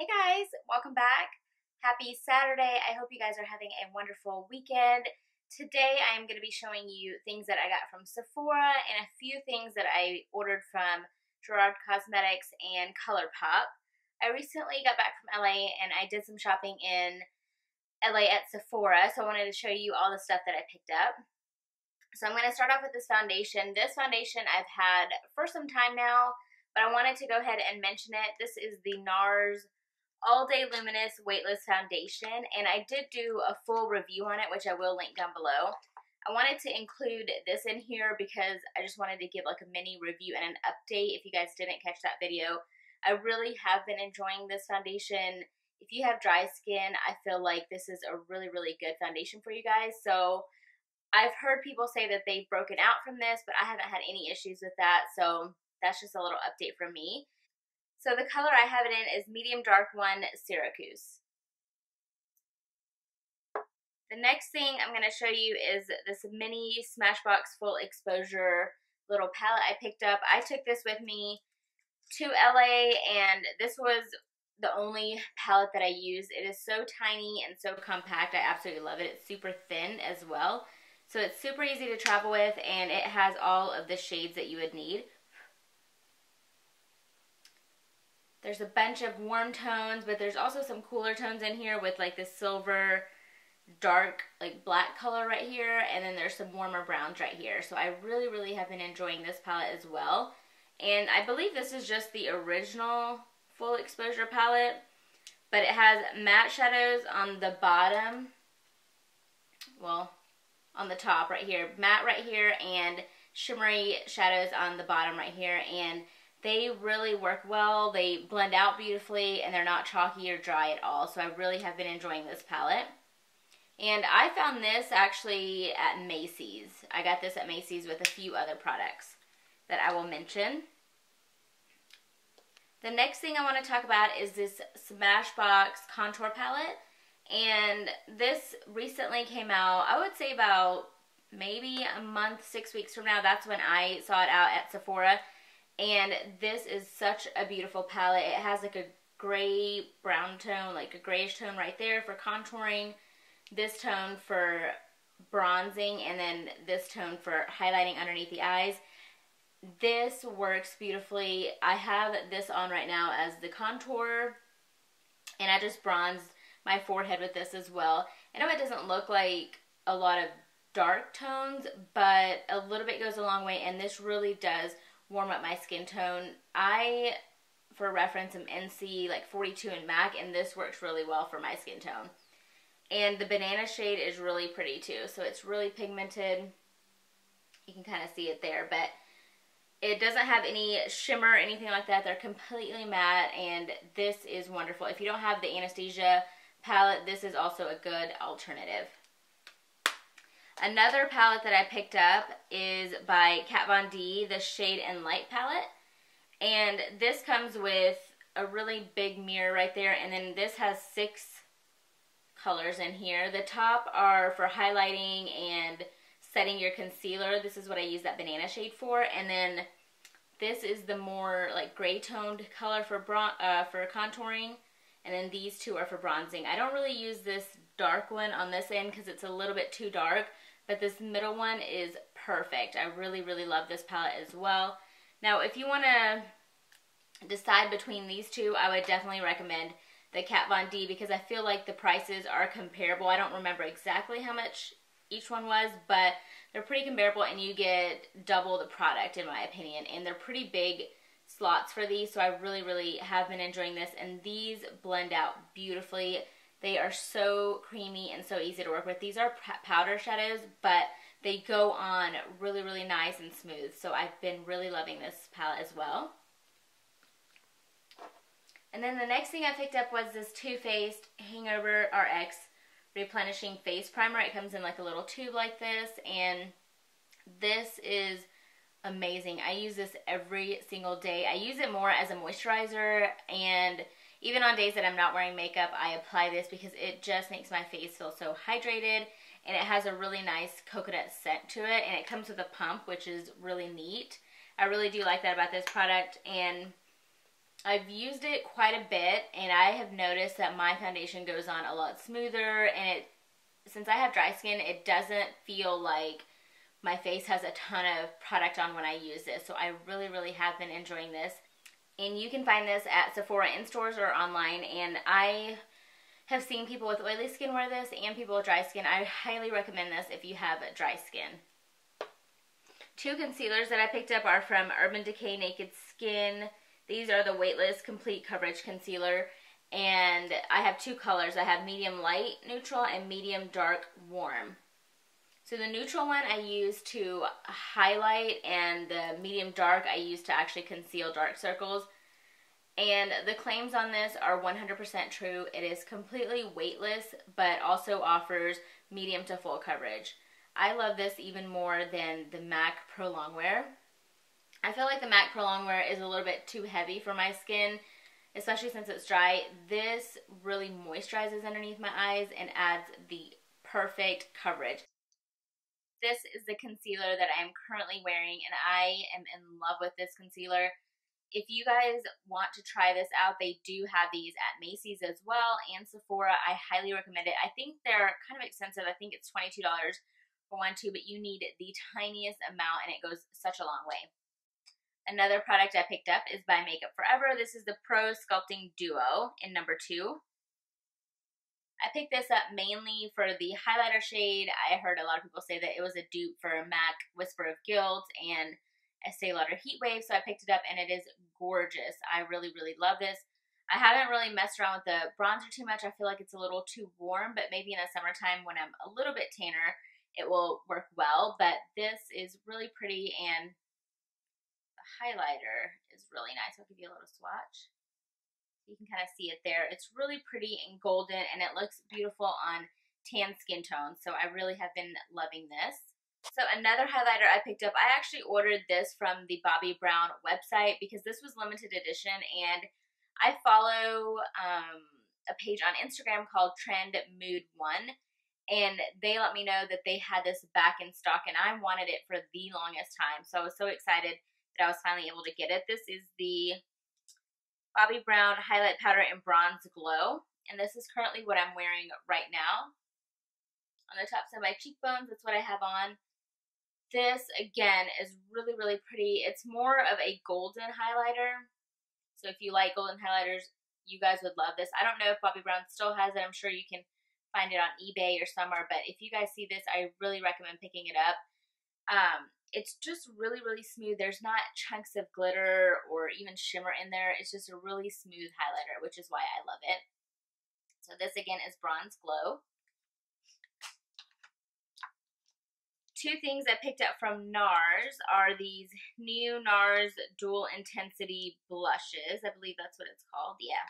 Hey guys, welcome back. Happy Saturday. I hope you guys are having a wonderful weekend. Today I am going to be showing you things that I got from Sephora and a few things that I ordered from Gerard Cosmetics and ColourPop. I recently got back from LA and I did some shopping in LA at Sephora, so I wanted to show you all the stuff that I picked up. So I'm going to start off with this foundation. This foundation I've had for some time now, but I wanted to go ahead and mention it. This is the NARS All Day Luminous Weightless Foundation, and I did do a full review on it, which I will link down below. I wanted to include this in here because I just wanted to give like a mini review and an update if you guys didn't catch that video. I really have been enjoying this foundation. If you have dry skin, I feel like this is a really, really good foundation for you guys. So I've heard people say that they've broken out from this, but I haven't had any issues with that. So that's just a little update from me. So the color I have it in is Medium Dark 1 Syracus. The next thing I'm going to show you is this mini Smashbox Full Exposure little palette I picked up. I took this with me to LA, and this was the only palette that I used. It is so tiny and so compact. I absolutely love it. It's super thin as well. So it's super easy to travel with, and it has all of the shades that you would need. There's a bunch of warm tones, but there's also some cooler tones in here with like this silver, dark, like black color right here. And then there's some warmer browns right here. So I really, really have been enjoying this palette as well. And I believe this is just the original full exposure palette, but it has matte shadows on the bottom. Well, on the top right here, matte right here, and shimmery shadows on the bottom right here. And they really work well, they blend out beautifully, and they're not chalky or dry at all, so I really have been enjoying this palette. And I found this actually at Macy's. I got this at Macy's with a few other products that I will mention. The next thing I want to talk about is this Smashbox Contour Palette, and this recently came out, I would say about maybe a month, 6 weeks from now. That's when I saw it out at Sephora. And this is such a beautiful palette. It has like a gray brown tone, like a grayish tone right there for contouring, this tone for bronzing, and then this tone for highlighting underneath the eyes. This works beautifully. I have this on right now as the contour, and I just bronzed my forehead with this as well. I know it doesn't look like a lot of dark tones, but a little bit goes a long way, and this really does warm up my skin tone. I, for reference, am NC like 42 in MAC, and this works really well for my skin tone. And the banana shade is really pretty too, so it's really pigmented. You can kind of see it there, but it doesn't have any shimmer or anything like that. They're completely matte, and this is wonderful. If you don't have the Anastasia palette, this is also a good alternative. Another palette that I picked up is by Kat Von D, the Shade & Light palette. And this comes with a really big mirror right there. And then this has 6 colors in here. The top are for highlighting and setting your concealer. This is what I use that banana shade for. And then this is the more like gray toned color for contouring. And then these two are for bronzing. I don't really use this dark one on this end because it's a little bit too dark. But this middle one is perfect. I really, really love this palette as well. Now, if you want to decide between these two, I would definitely recommend the Kat Von D because I feel like the prices are comparable. I don't remember exactly how much each one was, but they're pretty comparable, and you get double the product, in my opinion. And they're pretty big slots for these, so I really, really have been enjoying this. And these blend out beautifully. They are so creamy and so easy to work with. These are powder shadows, but they go on really, really nice and smooth. So I've been really loving this palette as well. And then the next thing I picked up was this Too Faced Hangover RX Replenishing Face Primer. It comes in like a little tube like this, and this is amazing. I use this every single day. I use it more as a moisturizer, and even on days that I'm not wearing makeup, I apply this because it just makes my face feel so hydrated, and it has a really nice coconut scent to it, and it comes with a pump, which is really neat. I really do like that about this product, and I've used it quite a bit, and I have noticed that my foundation goes on a lot smoother, and it, since I have dry skin, it doesn't feel like my face has a ton of product on when I use this. So I really, really have been enjoying this. And you can find this at Sephora in stores or online, and I have seen people with oily skin wear this and people with dry skin. I highly recommend this if you have dry skin. Two concealers that I picked up are from Urban Decay Naked Skin. These are the Weightless Complete Coverage Concealer, and I have two colors. I have medium light neutral and medium dark warm. So the neutral one I use to highlight, and the medium dark I use to actually conceal dark circles. And the claims on this are 100% true. It is completely weightless, but also offers medium to full coverage. I love this even more than the MAC Pro Longwear. I feel like the MAC Pro Longwear is a little bit too heavy for my skin, especially since it's dry. This really moisturizes underneath my eyes and adds the perfect coverage. This is the concealer that I am currently wearing, and I am in love with this concealer. If you guys want to try this out, they do have these at Macy's as well, and Sephora. I highly recommend it. I think they're kind of expensive. I think it's $22 for one tube, but you need the tiniest amount, and it goes such a long way. Another product I picked up is by Makeup Forever. This is the Pro Sculpting Duo in number 2. I picked this up mainly for the highlighter shade. I heard a lot of people say that it was a dupe for MAC Whisper of Guilt and Estee Lauder Heat Wave, so I picked it up, and it is gorgeous. I really, really love this. I haven't really messed around with the bronzer too much. I feel like it's a little too warm, but maybe in the summertime when I'm a little bit tanner, it will work well. But this is really pretty, and the highlighter is really nice. I'll give you a little swatch. You can kind of see it there. It's really pretty and golden, and it looks beautiful on tan skin tones. So I really have been loving this. So another highlighter I picked up, I actually ordered this from the Bobbi Brown website because this was limited edition, and I follow a page on Instagram called Trend Mood One, and they let me know that they had this back in stock, and I wanted it for the longest time. So I was so excited that I was finally able to get it. This is the Bobbi Brown Highlight Powder in Bronze Glow, and this is currently what I'm wearing right now. On the tops of my cheekbones, that's what I have on. This, again, is really, really pretty. It's more of a golden highlighter, so if you like golden highlighters, you guys would love this. I don't know if Bobbi Brown still has it. I'm sure you can find it on eBay or somewhere, but if you guys see this, I really recommend picking it up. It's just really, really smooth. There's not chunks of glitter or even shimmer in there. It's just a really smooth highlighter, which is why I love it. So this, again, is Bronze Glow. Two things I picked up from NARS are these new NARS Dual Intensity Blushes. I believe that's what it's called. Yeah.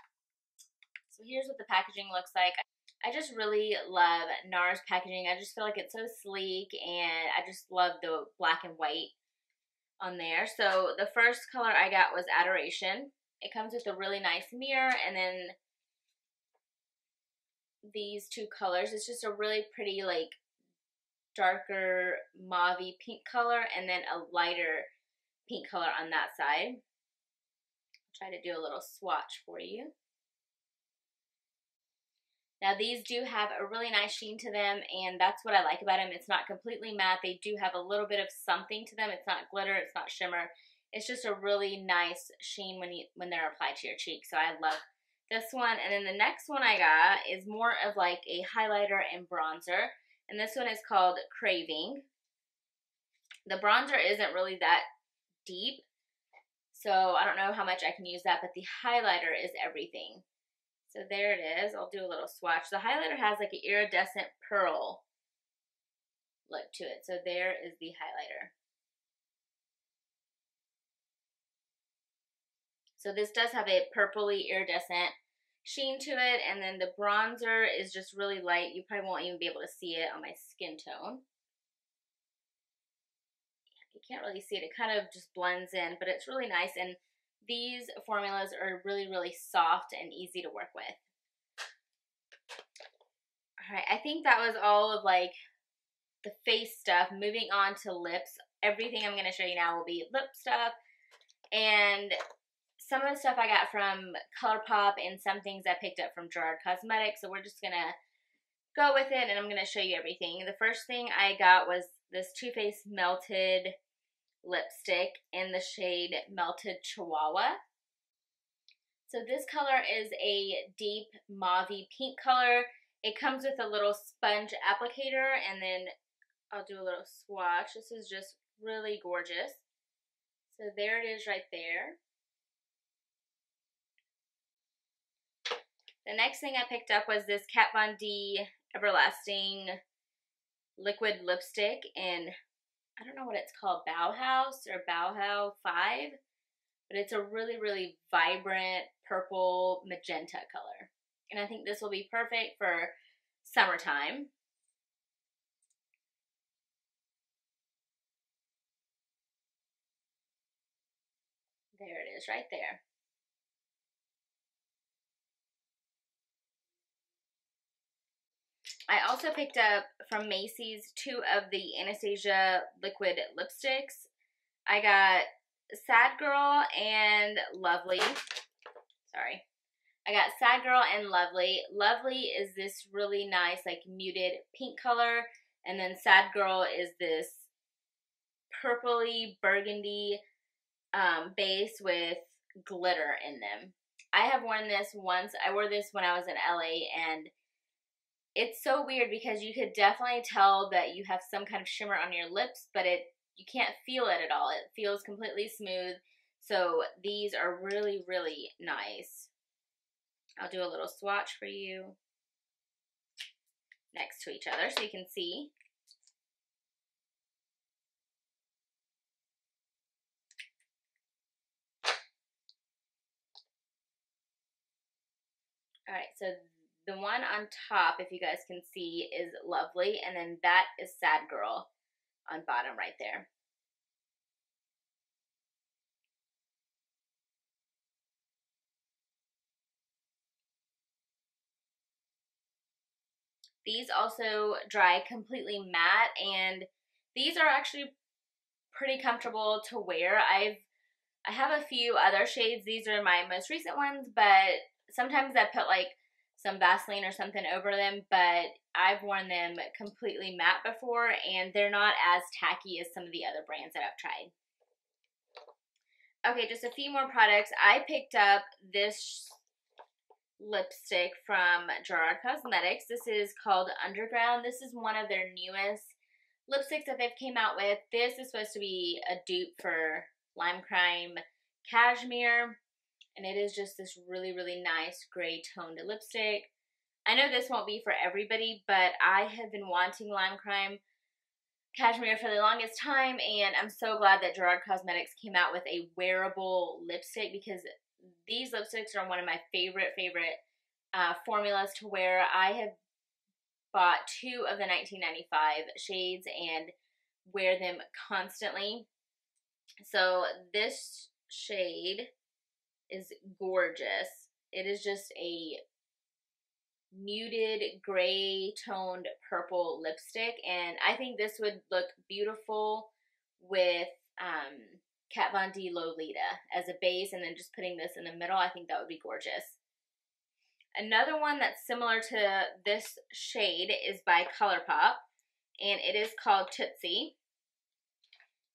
So here's what the packaging looks like. I just really love NARS packaging. I just feel like it's so sleek, and I just love the black and white on there. So the first color I got was Adoration. It comes with a really nice mirror, and then these two colors. It's just a really pretty, like, darker mauve-y pink color, and then a lighter pink color on that side. I'll try to do a little swatch for you. Now, these do have a really nice sheen to them, and that's what I like about them. It's not completely matte. They do have a little bit of something to them. It's not glitter. It's not shimmer. It's just a really nice sheen when they're applied to your cheek, so I love this one. And then the next one I got is more of like a highlighter and bronzer, and this one is called Craving. The bronzer isn't really that deep, so I don't know how much I can use that, but the highlighter is everything. So there it is. I'll do a little swatch. The highlighter has like an iridescent pearl look to it. So there is the highlighter. So this does have a purpley iridescent sheen to it, and then the bronzer is just really light. You probably won't even be able to see it on my skin tone. You can't really see it. It kind of just blends in, but it's really nice, and these formulas are really, really soft and easy to work with. All right, I think that was all of like the face stuff. Moving on to lips. Everything I'm going to show you now will be lip stuff. And some of the stuff I got from ColourPop and some things I picked up from Gerard Cosmetics. So we're just going to go with it, and I'm going to show you everything. The first thing I got was this Too Faced Melted Lipstick in the shade Melted Chihuahua. So this color is a deep mauvey pink color. It comes with a little sponge applicator, and then I'll do a little swatch. This is just really gorgeous. So there it is right there. The next thing I picked up was this Kat Von D Everlasting Liquid Lipstick in, I don't know what it's called, BauHau or BauHau 5, but it's a really, really vibrant purple magenta color. And I think this will be perfect for summertime. There it is right there. I also picked up from Macy's two of the Anastasia liquid lipsticks. I got Sad Girl and Lovely. Sorry. I got Sad Girl and Lovely. Lovely is this really nice, like, muted pink color. And then Sad Girl is this purpley burgundy base with glitter in them. I have worn this once. I wore this when I was in LA, and it's so weird because you could definitely tell that you have some kind of shimmer on your lips, but you can't feel it at all. It feels completely smooth. So these are really, really nice. I'll do a little swatch for you next to each other so you can see. All right, so the one on top, if you guys can see, is Lovely, and then that is Sad Girl on bottom right there. These also dry completely matte, and these are actually pretty comfortable to wear. I have a few other shades. These are my most recent ones, but sometimes I put like some Vaseline or something over them, but I've worn them completely matte before, and they're not as tacky as some of the other brands that I've tried. Okay, just a few more products. I picked up this lipstick from Gerard Cosmetics. This is called Underground. This is one of their newest lipsticks that they've came out with. This is supposed to be a dupe for Lime Crime Cashmere, and it is just this really, really nice gray toned lipstick. I know this won't be for everybody, but I have been wanting Lime Crime Cashmere for the longest time, and I'm so glad that Gerard Cosmetics came out with a wearable lipstick, because these lipsticks are one of my favorite formulas to wear. I have bought two of the 1995 shades and wear them constantly. So this shade is gorgeous. It is just a muted gray toned purple lipstick, and I think this would look beautiful with Kat Von D Lolita as a base, and then just putting this in the middle. I think that would be gorgeous. Another one that's similar to this shade is by ColourPop, and it is called Tootsi.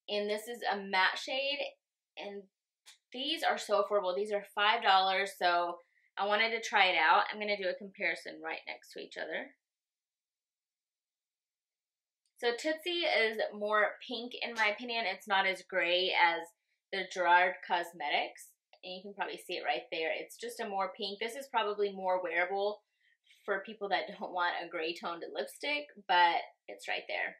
And this is a matte shade, and these are so affordable. These are $5, so I wanted to try it out. I'm going to do a comparison right next to each other. So Tootsi is more pink in my opinion. It's not as gray as the Gerard Cosmetics. And you can probably see it right there. It's just a more pink. This is probably more wearable for people that don't want a gray toned lipstick, but it's right there.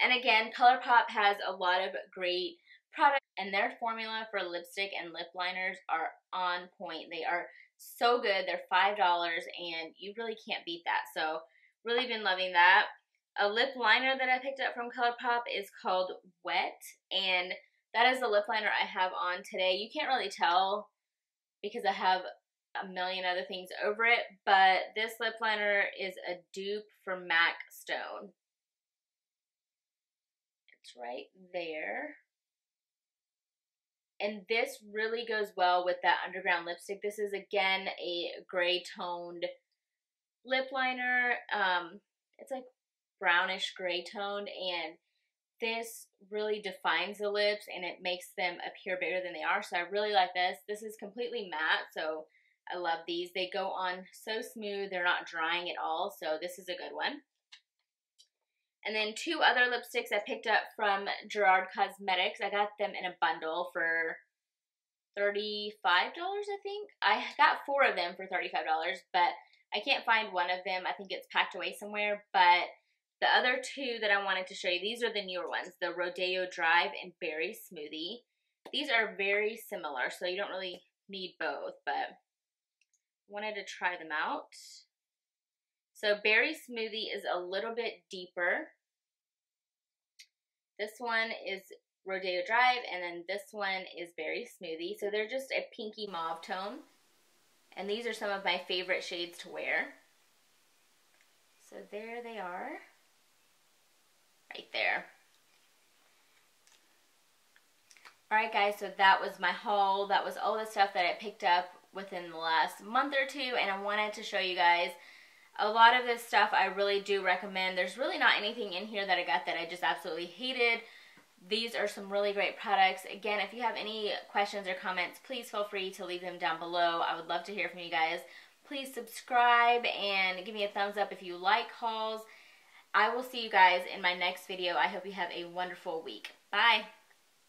And again, ColourPop has a lot of great products, and their formula for lipstick and lip liners are on point. They are so good. They're $5, and you really can't beat that. So really been loving that. A lip liner that I picked up from ColourPop is called Wet, and that is the lip liner I have on today. You can't really tell because I have a million other things over it, but this lip liner is a dupe for MAC Stone. It's right there. and this really goes well with that underground lipstick. This is again a gray toned lip liner. It's like brownish gray toned, and this really defines the lips and it makes them appear bigger than they are. So I really like this. This is completely matte, so I love these. They go on so smooth. They're not drying at all, so this is a good one. And then two other lipsticks I picked up from Gerard Cosmetics. I got them in a bundle for $35, I think. I got four of them for $35, but I can't find one of them. I think it's packed away somewhere. But the other two that I wanted to show you, these are the newer ones, the Rodeo Drive and Berry Smoothie. These are very similar, so you don't really need both, but I wanted to try them out. So Berry Smoothie is a little bit deeper. This one is Rodeo Drive, and then this one is Berry Smoothie. So they're just a pinky mauve tone. And these are some of my favorite shades to wear. So there they are. Right there. Alright guys, so that was my haul. That was all the stuff that I picked up within the last month or two. And I wanted to show you guys a lot of this stuff. I really do recommend. There's really not anything in here that I got that I just absolutely hated. These are some really great products. Again, if you have any questions or comments, please feel free to leave them down below. I would love to hear from you guys. Please subscribe and give me a thumbs up if you like hauls. I will see you guys in my next video. I hope you have a wonderful week. Bye!